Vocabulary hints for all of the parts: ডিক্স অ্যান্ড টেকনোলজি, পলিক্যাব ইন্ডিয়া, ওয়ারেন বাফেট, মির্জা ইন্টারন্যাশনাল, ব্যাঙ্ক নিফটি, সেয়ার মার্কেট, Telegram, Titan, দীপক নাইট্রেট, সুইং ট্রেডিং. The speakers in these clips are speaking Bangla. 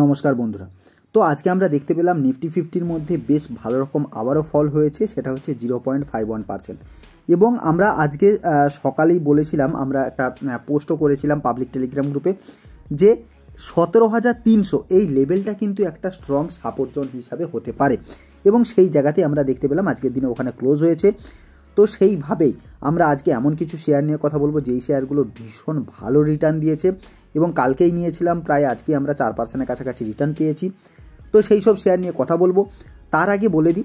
नमस्कार बंधुरा तो आज के आमरा देखते पेलाम निफ्टी फिफ्टिर मध्य बेश भालो रकम आबारो फल होयेछे सेटा होच्छे 0.51% এবং আমরা আজকে সকালেই বলেছিলাম আমরা একটা পোস্টও করেছিলাম পাবলিক টেলিগ্রাম গ্রুপে যে 17,300 এই লেভেলটা কিন্তু একটা স্ট্রং সাপোর্ট জোন হিসাবে হতে পারে এবং সেই জায়গাতে আমরা দেখতে পেলাম আজকের দিনে ওখানে ক্লোজ হয়েছে। তো সেইভাবেই আমরা আজকে এমন কিছু শেয়ার নিয়ে কথা বলবো যেই শেয়ারগুলো ভীষণ ভালো রিটার্ন দিয়েছে এবং কালকেই নিয়েছিলাম প্রায় আজকে আমরা 4% কাছাকাছি রিটার্ন পেয়েছি। তো সেই সব শেয়ার নিয়ে কথা বলবো। তার আগে বলে দিই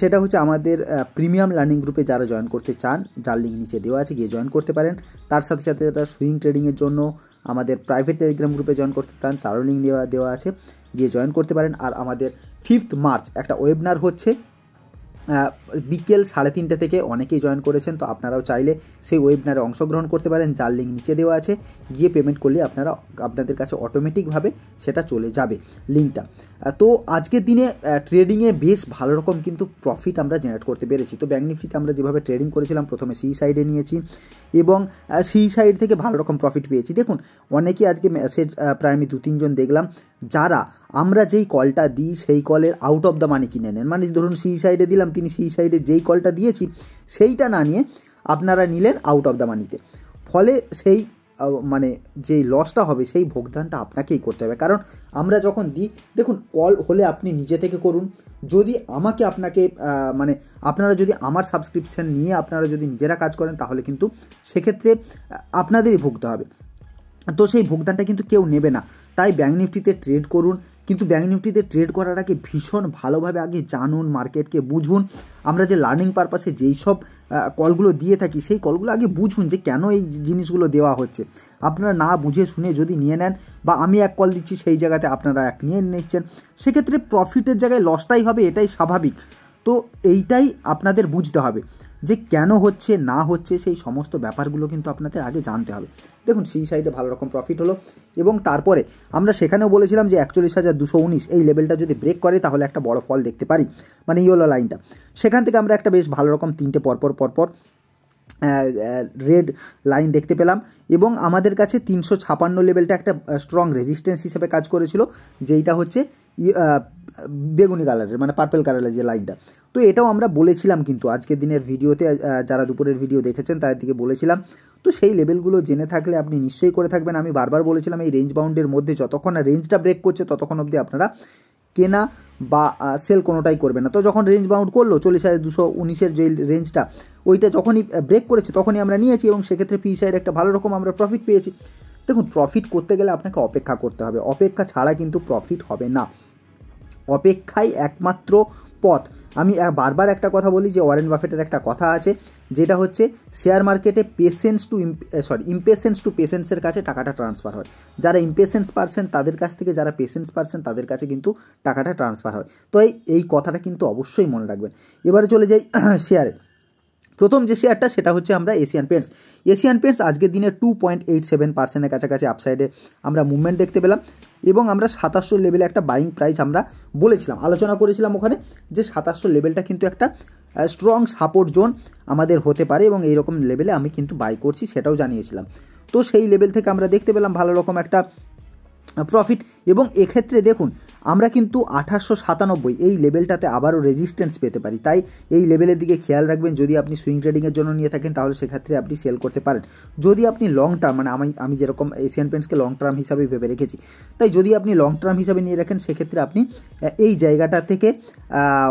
সেটা হচ্ছে আমাদের প্রিমিয়াম লার্নিং গ্রুপে যারা জয়েন করতে চান যার লিঙ্ক নিচে দেওয়া আছে গিয়ে জয়েন করতে পারেন। তার সাথে সাথে যারা সুইং ট্রেডিংয়ের জন্য আমাদের প্রাইভেট টেলিগ্রাম গ্রুপে জয়েন করতে চান তারও লিঙ্ক দেওয়া আছে গিয়ে জয়েন করতে পারেন। আর আমাদের 5th মার্চ একটা ওয়েবিনার হচ্ছে বিকেল 3:30 থেকে অনেকেই জয়েন করেছেন তো আপনারাও চাইলে সেই ওয়েবিনারে অংশগ্রহণ করতে পারেন যার লিঙ্ক নিচে দেওয়া আছে গিয়ে পেমেন্ট করলে আপনাদের কাছে অটোমেটিকভাবে সেটা চলে যাবে লিঙ্কটা। তো আজকের দিনে ট্রেডিংয়ে বেশ ভালো রকম কিন্তু প্রফিট আমরা জেনারেট করতে পেরেছি। তো ব্যাঙ্ক নিফটিতে আমরা যেভাবে ট্রেডিং করেছিলাম প্রথমে সি সাইডে নিয়েছি এবং সি সাইড থেকে ভালো রকম প্রফিট পেয়েছি। দেখুন অনেকেই আজকে মেসেজ প্রায় আমি 2-3 জন দেখলাম যারা আমরা যেই কলটা দিই সেই কলের আউট অফ দ্য মানি কিনে নেন, মানে ধরুন সি সাইডে দিলাম তিনি সেই সাইডে যেই কলটা দিয়েছি সেইটা না নিয়ে আপনারা নিলেন আউট অফ দ্য মানিতে, ফলে সেই মানে যেই লসটা হবে সেই ভোগদানটা আপনাকেই করতে হবে। কারণ আমরা যখন দিই দেখুন কল হলে আপনি নিজে থেকে করুন, যদি আমাকে আপনাকে মানে আপনারা যদি আমার সাবস্ক্রিপশান নিয়ে আপনারা যদি নিজেরা কাজ করেন তাহলে কিন্তু সেক্ষেত্রে আপনাদেরই ভুগতে হবে, তো সেই ভোগদানটা কিন্তু কেউ নেবে না। তাই ব্যাঙ্ক নিফটিতে ট্রেড করুন, কিন্তু ব্যাঙ্ক নিফটিতে ট্রেড করার আগে ভীষণ ভালোভাবে আগে জানুন, মার্কেটকে বুঝুন। আমরা যে লার্নিং পারপাসে যেই সব কলগুলো দিয়ে থাকি সেই কলগুলো আগে বুঝুন যে কেন এই জিনিসগুলো দেওয়া হচ্ছে। আপনারা না বুঝে শুনে যদি নিয়ে নেন বা আমি এক কল দিচ্ছি সেই জায়গাতে আপনারা এক নিয়ে নিচ্ছেন সেক্ষেত্রে প্রফিটের জায়গায় লসটাই হবে, এটাই স্বাভাবিক। তো এইটাই আপনাদের বুঝতে হবে যে কেন হচ্ছে না হচ্ছে সেই সমস্ত ব্যাপারগুলো কিন্তু আপনাদের আগে জানতে হবে। দেখুন সেই সাইডে ভালো রকম প্রফিট হলো এবং তারপরে আমরা সেখানেও বলেছিলাম যে 41,219 এই লেভেলটা যদি ব্রেক করে তাহলে একটা বড় ফল দেখতে পারি, মানে ইয়েলো লাইনটা। সেখান থেকে আমরা একটা বেশ ভালো রকম 3টে পরপর রেড লাইন দেখতে পেলাম এবং আমাদের কাছে 356 লেভেলটা একটা স্ট্রং রেজিস্ট্যান্স হিসেবে কাজ করেছিল যেইটা হচ্ছে বেগুনি কালারের মানে পার্পল কালারের যে লাইনটা। তো এটাও আমরা বলেছিলাম কিন্তু আজকের দিনের ভিডিওতে যারা দুপুরের ভিডিও দেখেছেন তাদের দিকে বলেছিলাম। তো সেই লেভেলগুলো জেনে থাকলে আপনি নিশ্চয়ই করে থাকবেন। আমি বারবার বলেছিলাম এই রেঞ্জ বাউন্ডের মধ্যে যতক্ষণ না রেঞ্জটা ব্রেক করছে ততক্ষণ অবধি আপনারা কেনা বা সেল কোনোটাই করবে না। তো যখন রেঞ্জ বাউন্ড করলো 40,219 যে রেঞ্জটা ওইটা যখনই ব্রেক করেছে তখনই আমরা নিয়েছি এবং সেক্ষেত্রে পি সাইড একটা ভালো রকম আমরা প্রফিট পেয়েছি। দেখুন প্রফিট করতে গেলে আপনাকে অপেক্ষা করতে হবে, অপেক্ষা ছাড়া কিন্তু প্রফিট হবে না, অপেক্ষাই একমাত্র পথ। আমি বারবার একটা কথা বলি যে ওয়ারেন বাফেটের একটা কথা আছে যেটা হচ্ছে শেয়ার মার্কেটে ইম্পেশেন্স টু পেশেন্সের কাছে টাকাটা ট্রান্সফার হয়। যারা ইম্পেশেন্স পারসন তাদের কাছ থেকে যারা পেশেন্স পারসন তাদের কাছে কিন্তু টাকাটা ট্রান্সফার হয়। তো এই কথাটা কিন্তু অবশ্যই মনে রাখবেন। এবারে চলে যাই শেয়ারে। প্রথম যে শেয়ারটা সেটা হচ্ছে আমরা এশিয়ান পেন্টস আজকের দিনে 2.87% কাছাকাছি আপসাইডে আমরা মুভমেন্ট দেখতে পেলাম এবং আমরা 2700 লেভেলে একটা বাইং প্রাইস আমরা বলেছিলাম, আলোচনা করেছিলাম ওখানে যে 2700 লেভেলটা কিন্তু একটা স্ট্রং সাপোর্ট জোন আমাদের হতে পারে এবং এই রকম লেভেলে আমি কিন্তু বাই করছি সেটাও জানিয়েছিলাম। তো সেই লেভেল থেকে আমরা দেখতে পেলাম ভালো রকম একটা প্রফিট এবং এক্ষেত্রে দেখুন আমরা কিন্তু 2897 এই লেভেলটাতে আবারও রেজিস্ট্যান্স পেতে পারি। তাই এই লেভেলের দিকে খেয়াল রাখবেন। যদি আপনি সুইং ট্রেডিংয়ের জন্য নিয়ে থাকেন তাহলে সেক্ষেত্রে আপনি সেল করতে পারেন। যদি আপনি লং টার্ম মানে আমি যেরকম এশিয়ান পেন্টসকে লং টার্ম হিসাবে ভেবে রেখেছি, তাই যদি আপনি লং টার্ম হিসাবে নিয়ে রাখেন সেক্ষেত্রে আপনি এই জায়গাটা থেকে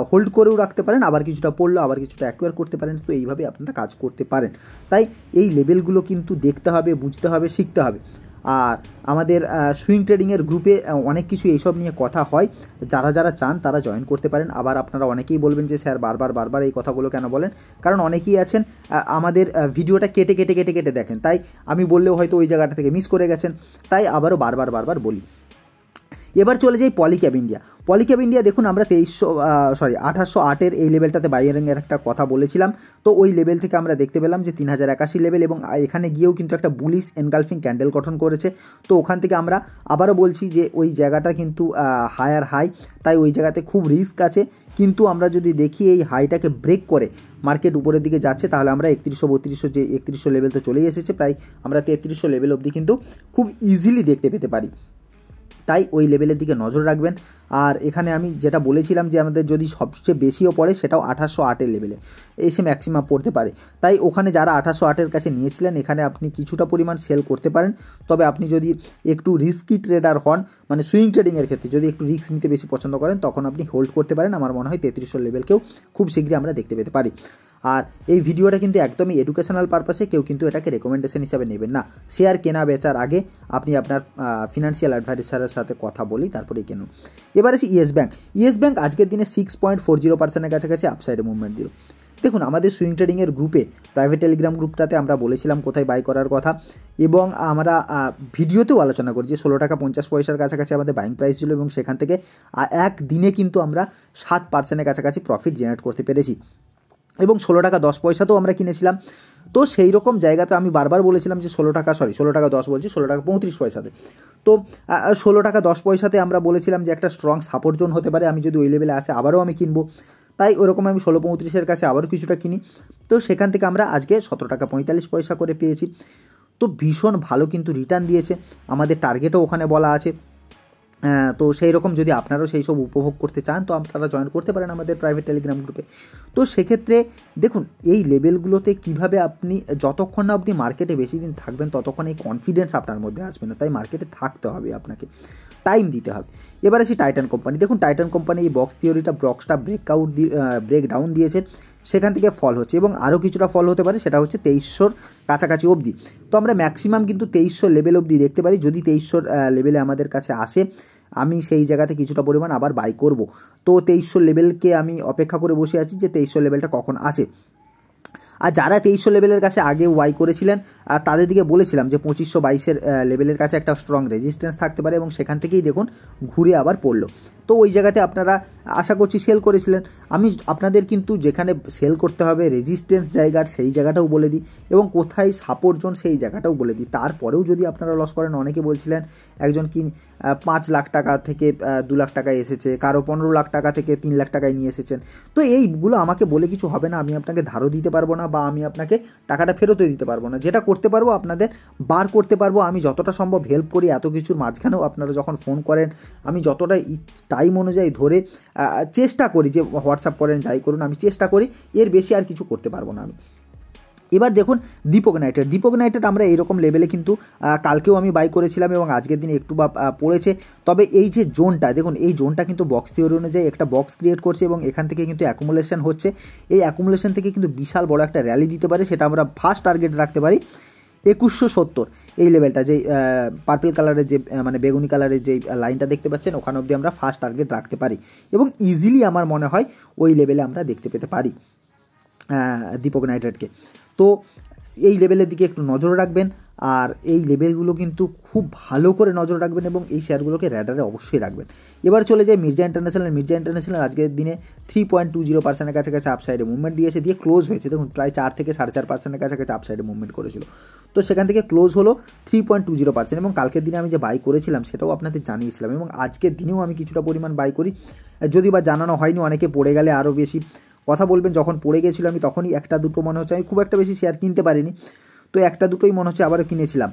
হোল্ড করেও রাখতে পারেন, আবার কিছুটা পড়লো আবার কিছুটা অ্যাকোয়ার করতে পারেন। তো এইভাবে আপনারা কাজ করতে পারেন। তাই এই লেভেলগুলো কিন্তু দেখতে হবে, বুঝতে হবে, শিখতে হবে। আর আমাদের সুইং ট্রেডিংয়ের গ্রুপে অনেক কিছু এইসব নিয়ে কথা হয়, যারা যারা চান তারা জয়েন করতে পারেন। আবার আপনারা অনেকেই বলবেন যে স্যার বারবার এই কথাগুলো কেন বলেন, কারণ অনেকেই আছেন আমাদের ভিডিওটা কেটে কেটে দেখেন, তাই আমি বললেও হয়তো ওই জায়গাটা থেকে মিস করে গেছেন, তাই আবারও বারবার বলি। এবার চলে যাই পলিক্যাব ইন্ডিয়া। দেখুন আমরা 2808 এই লেভেলটাতে বাইরের একটা কথা বলেছিলাম। তো ওই লেভেল থেকে আমরা দেখতে পেলাম যে 3081 লেভেল এবং এখানে গিয়েও কিন্তু একটা বুলিশ এনগালফিং ক্যান্ডেল গঠন করেছে। তো ওখান থেকে আমরা আবারও বলছি যে ওই জায়গাটা কিন্তু হায়ার হাই, তাই ওই জায়গাতে খুব রিস্ক আছে। কিন্তু আমরা যদি দেখি এই হাইটাকে ব্রেক করে মার্কেট উপরের দিকে যাচ্ছে তাহলে আমরা 3100-3200 যে 3100 লেভেল তো চলেই এসেছে, প্রায় আমরা 3300 লেভেল অবধি কিন্তু খুব ইজিলি দেখতে পেতে পারি। তাই ওই লেভেলের দিকে নজর রাখবেন। আর এখানে আমি যেটা বলেছিলাম যে আমাদের যদি সবচেয়ে বেশিও পড়ে সেটাও 2808 লেভেলে এসে ম্যাক্সিমাম পড়তে পারে, তাই ওখানে যারা 2808 কাছে নিয়েছিলেন এখানে আপনি কিছুটা পরিমাণ সেল করতে পারেন। তবে আপনি যদি একটু রিস্কি ট্রেডার হন, মানে সুইং ট্রেডিংয়ের ক্ষেত্রে যদি একটু রিস্ক নিতে বেশি পছন্দ করেন, তখন আপনি হোল্ড করতে পারেন। আমার মনে হয় 3300 লেভেলকেও খুব শীঘ্রই আমরা দেখতে পেতে পারি। আর এই ভিডিওটা কিন্তু একদমই এডুকেশনাল পারপাসে, কেউ কিন্তু এটাকে রেকমেন্ডেশন হিসাবে নেবেন না। শেয়ার কেনা বেচার আগে আপনি আপনার ফিনান্সিয়াল অ্যাডভাইসারের সাথে কথা বলি তারপরেই কেনুন। এবার আসি ইয়েস ব্যাঙ্ক। ইয়েস ব্যাঙ্ক আজকের দিনে 6.40% কাছাকাছি আপসাইডে মুভমেন্ট দিল। দেখুন, আমাদের সুইং ট্রেডিংয়ের গ্রুপে, প্রাইভেট টেলিগ্রাম গ্রুপটাতে আমরা বলেছিলাম কোথায় বাই করার কথা, এবং আমরা ভিডিওতেও আলোচনা করি যে 16.50 টাকার কাছাকাছি আমাদের বাইং প্রাইস ছিল, এবং সেখান থেকে একদিনে কিন্তু আমরা 7% কাছাকাছি প্রফিট জেনারেট করতে পেরেছি, এবং 16.10 আমরা কিনেছিলাম। তো সেই রকম জায়গাতে আমি বারবার বলেছিলাম যে 16.35 টাকাতে, তো 16.10 আমরা বলেছিলাম যে একটা স্ট্রং সাপোর্ট জোন হতে পারে, আমি যদি ওই লেভেলে আসে আবারও আমি কিনবো, তাই ওরকম আমি 16.35 কাছে আবারও কিছুটা কিনি। তো সেখান থেকে আমরা আজকে 17.45 করে পেয়েছি। তো ভীষণ ভালো কিন্তু রিটার্ন দিয়েছে, আমাদের টার্গেটও ওখানে বলা আছে। তো সেই রকম যদি আপনারাও সেই সব উপভোগ করতে চান তো আপনারা জয়েন করতে পারেন আমাদের প্রাইভেট টেলিগ্রাম গ্রুপে। তো সেক্ষেত্রে দেখুন, এই লেভেলগুলোতে কিভাবে আপনি যতক্ষণ না আপনি মার্কেটে বেশি দিন থাকবেন ততক্ষণ এই কনফিডেন্স আপনার মধ্যে আসবে না, তাই মার্কেটে থাকতে হবে, আপনাকে টাইম দিতে হবে। এবার আসি টাইটান কোম্পানি। দেখুন, টাইটান কোম্পানি এই বক্স থিওরিটা, বক্সটা ব্রেকডাউন দিয়েছে, সেখান থেকে ফল হচ্ছে এবং আরও কিছুটা ফল হতে পারে, সেটা হচ্ছে 2300 কাছাকাছি অবধি। তো আমরা ম্যাক্সিমাম কিন্তু 2300 লেভেল অবধি দেখতে পারি। যদি 2300 লেভেলে আমাদের কাছে আসে আমি সেই জায়গাতে কিছুটা পরিমাণ আবার বাই করব। তো 2300 লেভেলকে আমি অপেক্ষা করে বসে আছি যে 2300 লেভেলটা কখন আসে। আর যারা 2300 লেভেলের কাছে আগে ওয়াই করেছিলেন আর তাদের দিকে বলেছিলাম যে 2522 লেভেলের কাছে একটা স্ট্রং রেজিস্ট্যান্স থাকতে পারে, এবং সেখান থেকেই দেখুন ঘুরে আবার পড়লো। তো ওই জায়গাতে আপনারা আশা করছি সেল করেছিলেন। আমি আপনাদের কিন্তু যেখানে সেল করতে হবে রেজিস্ট্যান্স জায়গার সেই জায়গাটাও বলে দিই, এবং কোথায় সাপোর্ট জোন সেই জায়গাটাও বলে দিই। তারপরেও যদি আপনারা লস করেন, অনেকে বলছিলেন একজন কি 5 লাখ টাকা থেকে 2 লাখ টাকায় এসেছে, কারো 15 লাখ টাকা থেকে 3 লাখ টাকায় নিয়ে এসেছেন। তো এইগুলো আমাকে বলে কিছু হবে না, আমি আপনাকে ধারও দিতে পারবো না বা আমি আপনাকে টাকাটা ফেরতও দিতে পারবো না। যেটা করতে পারবো আপনাদের বার করতে পারবো, আমি যতটা সম্ভব হেল্প করি। এত কিছুর মাঝখানেও আপনারা যখন ফোন করেন আমি যতটা টাইম অনুযায়ী ধরে চেষ্টা করি, যে হোয়াটসঅ্যাপ করেন যাই করুন আমি চেষ্টা করি, এর বেশি আর কিছু করতে পারবো না আমি। এবার দেখুন দীপক নাইট্রেট। দীপক নাইট্রেট আমরা এইরকম লেভেলে কিন্তু কালকেও আমি বাই করেছিলাম এবং আজকের দিন একটু বা পড়েছে। তবে এই যে জোনটা দেখুন, এই জোনটা কিন্তু বক্স থিওরি অনুযায়ী একটা বক্স ক্রিয়েট করছে, এবং এখান থেকে কিন্তু অ্যাকুমুলেশন হচ্ছে। এই অ্যাকুমুলেশন থেকে কিন্তু বিশাল বড় একটা র্যালি দিতে পারে, সেটা আমরা ফার্স্ট টার্গেট রাখতে পারি 2170 এই লেভেলটা, যে পার্পল কালারের যে মানে বেগুনি কালারের যে লাইনটা দেখতে পাচ্ছেন ওখান অবধি আমরা ফার্স্ট টার্গেট রাখতে পারি, এবং ইজিলি আমার মনে হয় ওই লেভেলে আমরা দেখতে পেতে পারি দীপক নাইট্রেটকে। তো এই লেভেলের দিকে একটু নজর রাখবেন, আর এই লেভেলগুলো কিন্তু খুব ভালো করে নজর রাখবেন এবং এই শেয়ারগুলোকে র্যাডারে অবশ্যই রাখবেন। এবার চলে যায় মির্জা ইন্টারন্যাশনাল। মির্জা ইন্টারন্যাশনাল আজকের দিনে 3.20% কাছাকাছি আপসাইডে মুভমেন্ট দিয়েছে, দিয়ে ক্লোজ হয়েছে। দেখুন, প্রায় 4 থেকে 4.5% কাছাকাছি আপসাইডে মুভমেন্ট করেছিল, তো সেখান থেকে ক্লোজ হলো 3.20%। এবং কালকের দিনে আমি যে বাই করেছিলাম সেটাও আপনাদের জানিয়েছিলাম, এবং আজকের দিনেও আমি কিছুটা পরিমাণ বাই করি, যদি বা জানানো হয়নি। অনেকে পড়ে গেলে আরও বেশি কথা বলবেন। যখন পড়ে গেছিলো আমি তখনই একটা দুটো মনে হচ্ছে, আমি খুব একটা বেশি শেয়ার কিনতে পারিনি, তো একটা দুটোই মনে হচ্ছে আবারও কিনেছিলাম।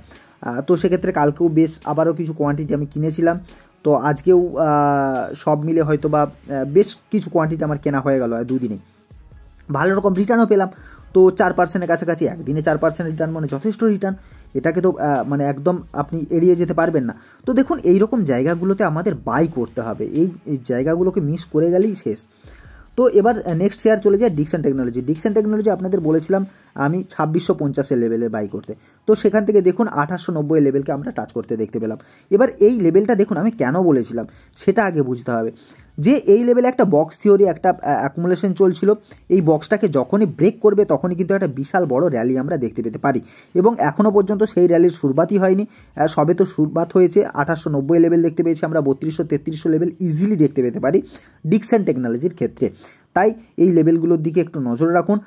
তো সেক্ষেত্রে কালকেও বেশ আবারও কিছু কোয়ান্টিটি আমি কিনেছিলাম, তো আজকেও সব মিলে হয়তো বা বেশ কিছু কোয়ান্টিটি আমার কেনা হয়ে গেল দুদিনে। ভালো রকম রিটার্নও পেলাম, তো 4%-এর কাছাকাছি একদিনে 4% রিটার্ন মানে যথেষ্ট রিটার্ন, এটাকে তো মানে একদম আপনি এড়িয়ে যেতে পারবেন না। তো দেখুন, এইরকম জায়গাগুলোতে আমাদের বাই করতে হবে, এই জায়গাগুলোকে মিস করে গেলেই শেষ। তো এবার নেক্সট শেয়ার চলে যায় ডিক্স অ্যান্ড টেকনোলজি। ডিক্স অ্যান্ড টেকনোলজি আপনাদের বলেছিলাম আমি 2650 লেভেলে বাই করতে, তো সেখান থেকে দেখুন 2890 লেভেলকে আমরা টাচ করতে দেখতে পেলাম। এবার এই লেভেলটা দেখুন আমি কেন বলেছিলাম সেটা আগে বুঝতে হবে, যে এই লেভেলে একটা বক্স থিওরি, একটা অ্যাকুমুলেশন চলছিল। এই বক্সটাকে যখনই ব্রেক করবে তখনই কিন্তু একটা বিশাল বড় র্যালি আমরা দেখতে পেতে পারি, এবং এখনও পর্যন্ত সেই র্যালির শুরুবাতই হয়নি, সবে তো শুরুবাত হয়েছে। 2890 লেভেল দেখতে পেয়েছি আমরা, 3200-3300 লেভেল ইজিলি দেখতে পেতে পারি ডিক্স অ্যান্ড টেকনোলজির ক্ষেত্রে। তাই এই লেভেলগুলোর দিকে একটু নজর রাখুন।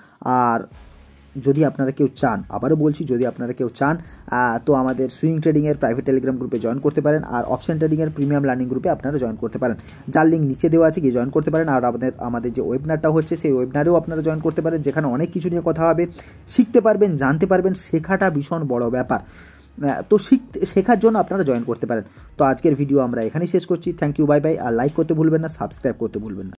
আর যদি আপনারা কেউ চান, আবারও বলছি, যদি আপনারা কেউ চান তো আমাদের সুইং ট্রেডিংয়ের প্রাইভেট টেলিগ্রাম গ্রুপে জয়েন করতে পারেন, আর অপশন ট্রেডিংয়ের প্রিমিয়াম লার্নিং গ্রুপে আপনারা জয়েন করতে পারেন, যার লিঙ্ক নিচে দেওয়া আছে, গিয়ে জয়েন করতে পারেন। আর আমাদের যে ওয়েবিনারটা হচ্ছে সেই ওয়েবিনারেও আপনারা জয়েন করতে পারেন, যেখানে অনেক কিছু নিয়ে কথা হবে, শিখতে পারবেন, জানতে পারবেন। শেখাটা ভীষণ বড় ব্যাপার, তো শেখার জন্য আপনারা জয়েন করতে পারেন। তো আজকের ভিডিও আমরা এখানেই শেষ করছি। Thank you, bye bye. আর লাইক করতে ভুলবেন না, সাবস্ক্রাইব করতে ভুলবেন না।